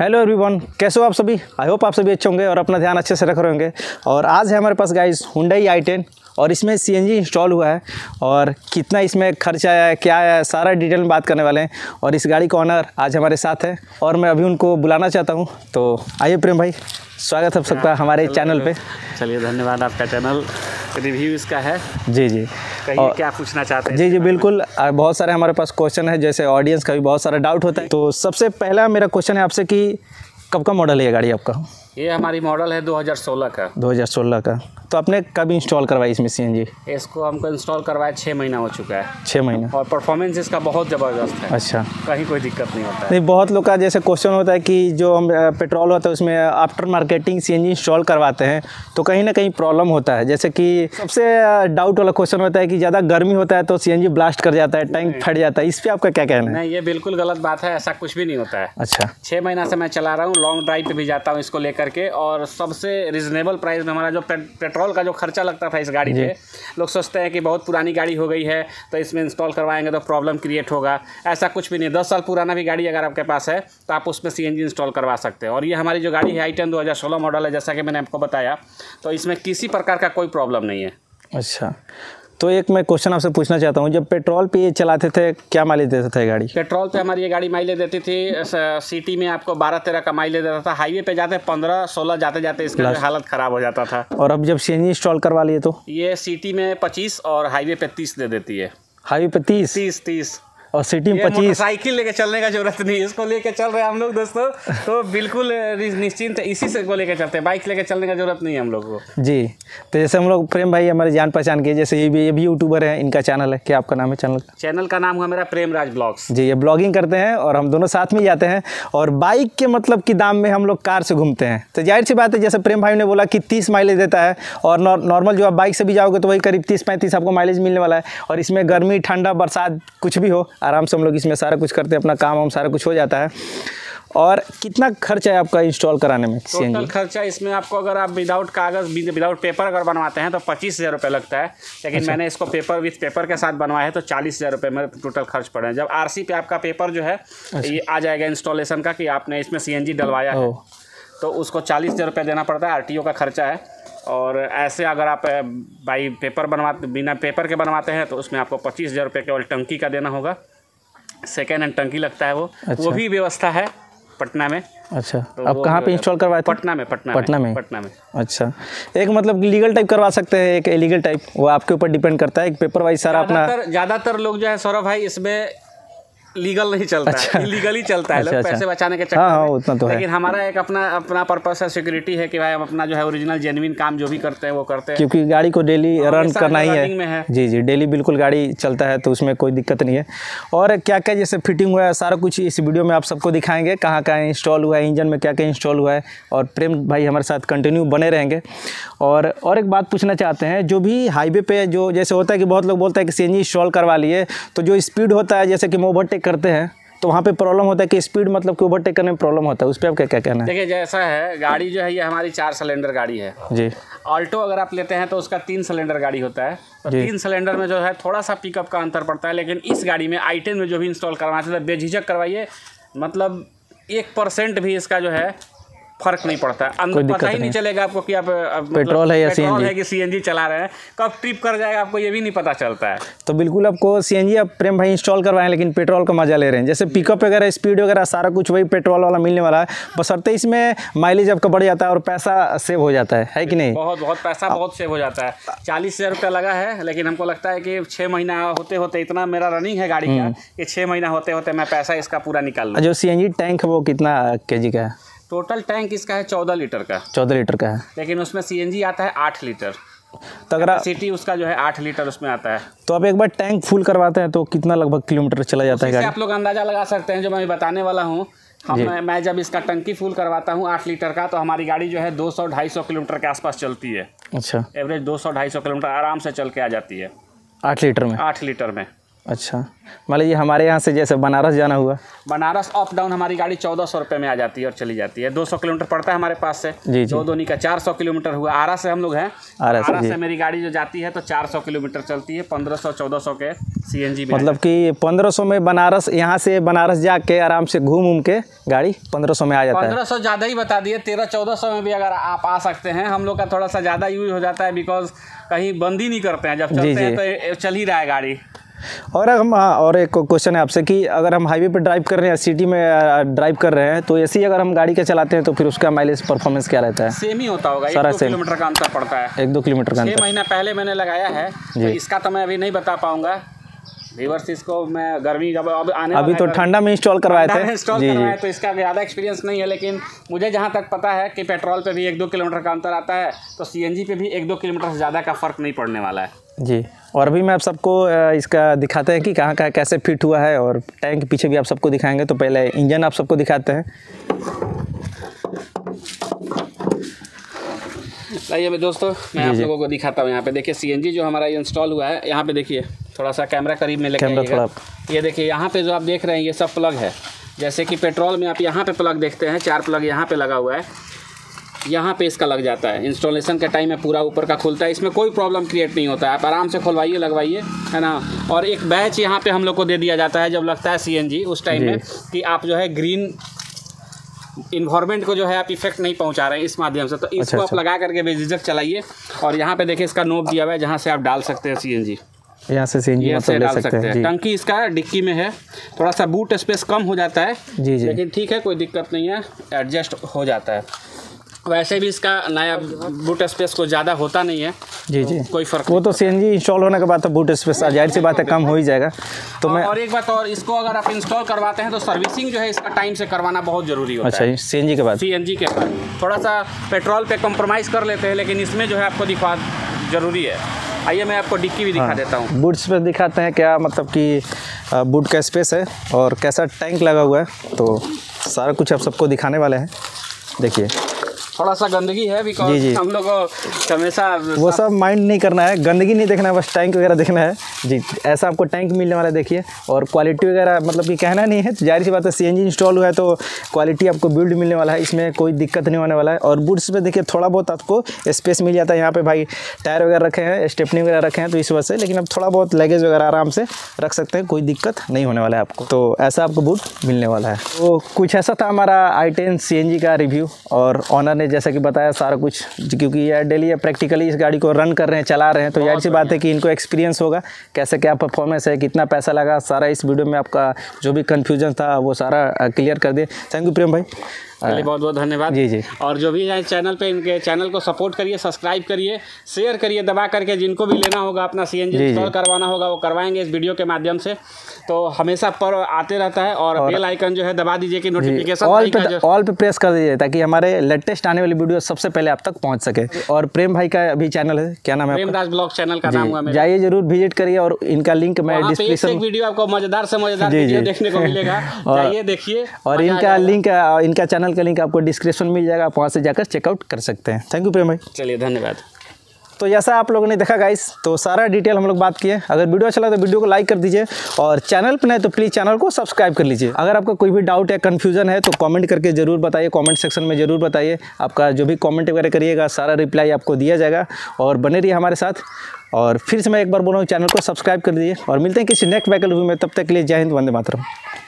Hello everyone, कैसे हो आप सभी। आई होप आप सभी अच्छे होंगे और अपना ध्यान अच्छे से रख रहे होंगे। और आज है हमारे पास गाइस Hyundai i10 और इसमें CNG इंस्टॉल हुआ है और कितना इसमें खर्च आया है, क्या आया है, सारा डिटेल में बात करने वाले हैं। और इस गाड़ी का ऑनर आज हमारे साथ है और मैं अभी उनको बुलाना चाहता हूँ। तो आइए प्रेम भाई, स्वागत है सबका हमारे चैनल पे। चलिए, धन्यवाद। आपका चैनल रिव्यू इसका है। जी जी, और क्या पूछना चाहते हैं? जी जी बिल्कुल, बहुत सारे हमारे पास क्वेश्चन है, जैसे ऑडियंस का भी बहुत सारा डाउट होता है। तो सबसे पहला मेरा क्वेश्चन है आपसे कि कब का मॉडल है ये गाड़ी आपका? ये हमारी मॉडल है 2016 का। 2016 का। तो आपने कब इंस्टॉल करवाई इसमें CNG? इसको हमको इंस्टॉल करवाया 6 महीना हो चुका है। 6 महीना। और परफॉर्मेंस इसका बहुत ज़बरदस्त है। अच्छा, कहीं कोई दिक्कत नहीं होता है। नहीं, बहुत लोग का जैसे क्वेश्चन होता है कि जो हम पेट्रोल होता है उसमें आफ्टर मार्केटिंग CNG इंस्टॉल करवाते हैं तो कहीं ना कहीं प्रॉब्लम होता है। जैसे कि सबसे डाउट वाला क्वेश्चन होता है कि ज़्यादा गर्मी होता है तो CNG ब्लास्ट कर जाता है, टैंक फट जाता है, इस पर आपका क्या कहना है? नहीं, ये बिल्कुल गलत बात है, ऐसा कुछ भी नहीं होता है। अच्छा, 6 महीना से मैं चला रहा हूँ, लॉन्ग ड्राइव पर भी जाता हूँ इसको लेकर के। और सबसे रिजनेबल प्राइस में हमारा जो पेट्रोल का जो खर्चा लगता था इस गाड़ी पे, लोग सोचते हैं कि बहुत पुरानी गाड़ी हो गई है तो इसमें इंस्टॉल करवाएंगे तो प्रॉब्लम क्रिएट होगा, ऐसा कुछ भी नहीं। 10 साल पुराना भी गाड़ी अगर आपके पास है तो आप उसमें CNG इंस्टॉल करवा सकते हैं। और ये हमारी जो गाड़ी है i10 2016 मॉडल है, जैसा कि मैंने आपको बताया, तो इसमें किसी प्रकार का कोई प्रॉब्लम नहीं है। अच्छा, तो एक मैं क्वेश्चन आपसे पूछना चाहता हूँ, जब पेट्रोल पे ये चलाते थे क्या माइलेज देता था ये गाड़ी? पेट्रोल पे हमारी ये गाड़ी माइलेज देती थी, सिटी में आपको 12-13 का माइलेज देता था, हाईवे पे जाते 15-16 जाते जाते इसका हालत ख़राब हो जाता था। और अब जब CNG इंस्टॉल करवा लिए तो ये सिटी में 25 और हाईवे पे 30 दे देती है। हाईवे पे 30 और सिटी में 25। साइकिल लेके चलने का जरूरत नहीं, इसको लेके चल रहे हैं हम लोग दोस्तों, तो बिल्कुल निश्चिंत इसी से को लेके चलते हैं, बाइक लेके चलने का जरूरत नहीं है हम लोग को। जी, तो जैसे हम लोग प्रेम भाई हमारे जान पहचान के, जैसे ये भी यूट्यूबर हैं, इनका चैनल है। क्या आपका नाम है चैनल का? चैनल का नाम हुआ मेरा प्रेम राज ब्लॉग्स। जी, ये ब्लॉगिंग करते हैं और हम दोनों साथ में जाते हैं और बाइक के मतलब कि दाम में हम लोग कार से घूमते हैं। तो जाहिर सी बात है, जैसे प्रेम भाई ने बोला कि 30 माइलेज देता है और नॉर्मल जो आप बाइक से भी जाओगे तो वही करीब 30-35 आपको माइलेज मिलने वाला है। और इसमें गर्मी, ठंडा, बरसात कुछ भी हो, आराम से हम लोग इसमें सारा कुछ करते हैं, अपना काम सारा कुछ हो जाता है। और कितना खर्चा है आपका इंस्टॉल कराने में? टोटल खर्चा इसमें आपको, अगर आप विदाउट कागज़ विदाउट पेपर अगर बनवाते हैं तो 25,000 रुपये लगता है, लेकिन मैंने इसको पेपर विथ पेपर के साथ बनवाया है तो 40,000 रुपये मेरे टोटल खर्च पड़े हैं। जब RC पे आपका पेपर जो है ये आ जाएगा इंस्टॉलेशन का कि आपने इसमें CNG डलवाया है तो उसको 40,000 रुपये देना पड़ता है, RTO का खर्चा है। और ऐसे अगर आप बाई पेपर बनवाते, बिना पेपर के बनवाते हैं तो उसमें आपको 25,000 रुपये केवल टंकी का देना होगा, सेकेंड हैंड टंकी लगता है वो। अच्छा, वो भी व्यवस्था है पटना में। अच्छा, तो आप कहाँ पे इंस्टॉल करवाए? पटना में। अच्छा, एक मतलब लीगल टाइप करवा सकते हैं, एक इलीगल टाइप, वो आपके ऊपर डिपेंड करता है। एक पेपर वाइज सारा अपना ज़्यादातर लोग जो है सौरभ भाई इसमें लीगल नहीं चलता। अच्छा, है इलीगली चलता है। अच्छा, लोग पैसे बचाने के चक्कर में। हाँ, उतना तो है, लेकिन हमारा एक अपना पर्पस है, सिक्योरिटी है कि भाई हम अपना जो है ओरिजिनल जेन्युइन काम जो भी करते हैं वो करते हैं, क्योंकि गाड़ी को डेली रन करना ही है। जी जी, डेली बिल्कुल गाड़ी चलता है तो उसमें कोई दिक्कत नहीं है। और क्या क्या जैसे फिटिंग हुआ है सारा कुछ इस वीडियो में आप सबको दिखाएंगे, कहाँ कहाँ इंस्टॉल हुआ है, इंजन में क्या क्या इंस्टॉल हुआ है। और प्रेम भाई हमारे साथ कंटिन्यू बने रहेंगे। और एक बात पूछना चाहते हैं, जो भी हाईवे पे जो जैसे होता है कि बहुत लोग बोलते हैं कि CNG इंस्टॉल करवा लिए तो जो स्पीड होता है, जैसे कि ओवरटेक करते हैं तो वहाँ पे प्रॉब्लम होता है कि स्पीड मतलब कि ओवरटेक करने में प्रॉब्लम होता है, उस पर आपका क्या कहना है? देखिए, जैसा है गाड़ी जो है ये हमारी 4 सिलेंडर गाड़ी है। जी, ऑल्टो अगर आप लेते हैं तो उसका 3 सिलेंडर गाड़ी होता है, तो 3 सिलेंडर में जो है थोड़ा सा पिकअप का अंतर पड़ता है। लेकिन इस गाड़ी में i10 में जो भी इंस्टॉल करवाना चाहते हैं बेझिझक करवाइए, मतलब 1% भी इसका जो है फर्क नहीं पड़ता, अंदर पता ही नहीं चलेगा आपको कि आप पेट्रोल है या CNG चला रहे हैं, कब ट्रिप कर जाएगा आपको ये भी नहीं पता चलता है। तो बिल्कुल आपको CNG आप प्रेम भाई इंस्टॉल करवाएं लेकिन पेट्रोल का मजा ले रहे हैं, जैसे पिकअप वगैरह स्पीड वगैरह सारा कुछ वही पेट्रोल वाला मिलने वाला है, बशर्ते इसमें माइलेज आपका बढ़ जाता है और पैसा सेव हो जाता है कि नहीं? बहुत पैसा बहुत सेव हो जाता है। 40,000 रुपया लगा है, लेकिन हमको लगता है कि 6 महीना होते होते, इतना मेरा रनिंग है गाड़ी का कि 6 महीना होते होते मैं पैसा इसका पूरा निकाल लूँ। जो CNG टैंक है वो कितना kg का है? टोटल टैंक इसका है 14 लीटर का। 14 लीटर का है, लेकिन उसमें CNG आता है 8 लीटर, तो अगर सिटी उसका जो है 8 लीटर उसमें आता है। तो अब एक बार टैंक फुल करवाते हैं तो कितना लगभग किलोमीटर चला जाता है? आप लोग अंदाज़ा लगा सकते हैं जो मैं बताने वाला हूँ। मैं जब इसका टंकी फुल करवाता हूँ 8 लीटर का, तो हमारी गाड़ी जो है 200-250 किलोमीटर के आसपास चलती है। अच्छा, एवरेज 200-250 किलोमीटर आराम से चल के आ जाती है 8 लीटर में। 8 लीटर में। अच्छा, मान लीजिए हमारे यहाँ से जैसे बनारस जाना हुआ, बनारस अप डाउन हमारी गाड़ी 1400 रुपये में आ जाती है और चली जाती है। 200 किलोमीटर पड़ता है हमारे पास से। जी, 2-2 का 400 किलोमीटर हुआ। आरा से हम लोग हैं, आरा से मेरी गाड़ी जो जाती है तो 400 किलोमीटर चलती है, 1500-1400 के CNG में, मतलब कि 1500 में बनारस, यहाँ से बनारस जाके आराम से घूम के गाड़ी 1500 में आ जाता है। 1500 ज़्यादा ही बता दिए, 1300-1400 में भी अगर आप आ सकते हैं। हम लोग का थोड़ा सा ज़्यादा यूज हो जाता है बिकॉज कहीं बंद ही नहीं करते हैं, जब चलते हैं तो चल ही रहा है गाड़ी। और एक क्वेश्चन है आपसे कि अगर हम हाईवे पर ड्राइव कर रहे हैं, सिटी में ड्राइव कर रहे हैं, तो ऐसी अगर हम गाड़ी का चलाते हैं तो फिर उसका माइलेज परफॉर्मेंस क्या रहता है? सेम ही होता होगा, सारा 1-2 किलोमीटर का अंतर पड़ता है, 1-2 किलोमीटर का अंतर। 6 महीना पहले मैंने लगाया है तो इसका तो मैं अभी नहीं बता पाऊँगा व्यूअर्स, इसको मैं गर्मी जब अभी तो ठंडा में इंस्टॉल करवाए थे, इंस्टॉल करवाए तो इसका ज़्यादा एक्सपीरियंस नहीं है। लेकिन मुझे जहाँ तक पता है कि पेट्रोल पे भी 1-2 किलोमीटर का अंतर आता है, तो CNG पे भी 1-2 किलोमीटर से ज़्यादा का फ़र्क नहीं पड़ने वाला है जी। और अभी मैं आप सबको इसका दिखाते हैं कि कहाँ कहाँ कैसे फिट हुआ है, और टैंक पीछे भी आप सबको दिखाएँगे। तो पहले इंजन आप सबको दिखाते हैं। लाइए दोस्तों, मैं आप लोगों को दिखाता हूँ। यहाँ पे देखिए CNG जो हमारा इंस्टॉल हुआ है, यहाँ पे देखिए, थोड़ा सा कैमरा करीब में लेके, ये देखिए यहाँ पे जो आप देख रहे हैं ये सब प्लग है। जैसे कि पेट्रोल में आप यहाँ पे प्लग देखते हैं, 4 प्लग यहाँ पे लगा हुआ है, यहाँ पे इसका लग जाता है। इंस्टॉलेशन के टाइम में पूरा ऊपर का खुलता है, इसमें कोई प्रॉब्लम क्रिएट नहीं होता है, आप आराम से खुलवाइए लगवाइए, है ना। और एक बैच यहाँ पे हम लोग को दे दिया जाता है जब लगता है CNG, उस टाइम में कि आप जो है ग्रीन इन्वायरमेंट को जो है आप इफेक्ट नहीं पहुंचा रहे हैं इस माध्यम से, तो इसको आप लगा करके बेझिझक चलाइए। और यहाँ पे देखिए इसका नोब दिया हुआ है जहाँ से आप डाल सकते हैं CNG, यहाँ से CNG मतलब ले सकते हैं। टंकी इसका डिक्की में है, थोड़ा सा बूट स्पेस कम हो जाता है लेकिन ठीक है, कोई दिक्कत नहीं है, एडजस्ट हो जाता है। वैसे भी इसका नया बूट स्पेस को ज़्यादा होता नहीं है कोई फ़र्क, वो तो CNG इंस्टॉल होने के बाद तो बूट स्पेस जाहिर सी बात है कम हो ही जाएगा। तो मैं और एक बात और, इसको अगर आप इंस्टॉल करवाते हैं तो सर्विसिंग जो है इसका टाइम से करवाना बहुत ज़रूरी होता है। अच्छा, CNG के बाद? CNG के बाद थोड़ा सा पेट्रोल पे कॉम्प्रोमाइज़ कर लेते हैं, लेकिन इसमें जो है आपको दिखा ज़रूरी है। आइए मैं आपको डिक्की भी दिखा देता हूँ, बूट स्पेस दिखाते हैं क्या मतलब कि बूट का स्पेस है और कैसा टैंक लगा हुआ है, तो सारा कुछ आप सबको दिखाने वाले हैं। देखिए थोड़ा सा गंदगी है बिकॉज हम लोग को हमेशा वो सब माइंड नहीं करना है, गंदगी नहीं देखना है, बस टैंक वगैरह देखना है जी। ऐसा आपको टैंक मिलने वाला है, देखिए। और क्वालिटी वगैरह मतलब कि कहना नहीं है, जाहिर सी बात है CNG इंस्टॉल हुआ है तो क्वालिटी आपको बिल्ड मिलने वाला है, इसमें कोई दिक्कत नहीं होने वाला है। और बूट्स पे देखिए थोड़ा बहुत आपको स्पेस मिल जाता है, यहाँ पर भाई टायर वगैरह रखे हैं, स्टेपनी वगैरह रखे हैं, तो इस वजह से, लेकिन आप थोड़ा बहुत लगेज वगैरह आराम से रख सकते हैं, कोई दिक्कत नहीं होने वाला है आपको। तो ऐसा आपको बूट मिलने वाला है। तो कुछ ऐसा था हमारा i10 CNG का रिव्यू, और ऑनर ने जैसा कि बताया सारा कुछ, क्योंकि ये डेली प्रैक्टिकली इस गाड़ी को रन कर रहे हैं, चला रहे हैं, तो जाहिर सी बात है कि इनको एक्सपीरियंस होगा कैसे क्या परफॉर्मेंस है, कितना पैसा लगा, सारा इस वीडियो में आपका जो भी कन्फ्यूजन था वो सारा क्लियर कर दिए। थैंक यू प्रेम भाई, पहले बहुत बहुत धन्यवाद जी। और जो भी है चैनल पे, इनके चैनल को सपोर्ट करिए, सब्सक्राइब करिए, शेयर करिए दबा करके। जिनको भी लेना होगा अपना CNG इंस्टॉल करवाना होगा वो करवाएंगे इस वीडियो के माध्यम से, तो हमेशा पर आते रहता है। और बेल आइकन जो है दबा दीजिए कि नोटिफिकेशन ऑल पे प्रेस कर दीजिए ताकि हमारे लेटेस्ट आने वाली वीडियो सबसे पहले आप तक पहुँच सके। और प्रेम भाई का अभी चैनल है, क्या नाम है? प्रेम राज ब्लॉग चैनल का नाम हुआ, जाइए जरूर विजिट करिए। और इनका लिंक मैं डिस्क्रिप्शन, वीडियो आपको मजेदार से मजेदार वीडियो देखने को मिलेगा, जाइए देखिए। और इनका लिंक, इनका चैनल का लिंक आपको डिस्क्रिप्शन मिल जाएगा, आप वहाँ से जाकर चेकआउट कर सकते हैं। थैंक यू प्रेम भाई, चलिए धन्यवाद। तो जैसा आप लोगों ने देखा गाइस, तो सारा डिटेल हम लोग बात किए। अगर वीडियो अच्छा लगा तो वीडियो को लाइक कर दीजिए, और चैनल पर नए तो प्लीज़ चैनल को सब्सक्राइब कर लीजिए। अगर आपका कोई भी डाउट या कन्फ्यूजन है तो कमेंट करके ज़रूर बताइए, कमेंट सेक्शन में ज़रूर बताइए। आपका जो भी कमेंट वगैरह करिएगा सारा रिप्लाई आपको दिया जाएगा, और बने रहिए हमारे साथ। और फिर से मैं एक बार बोल रहा हूँ, चैनल को सब्सक्राइब कर दीजिए, और मिलते हैं किसी नेक्स्ट व्हीकल रिव्यू में। तब तक के लिए जय हिंद, वंदे मातरम।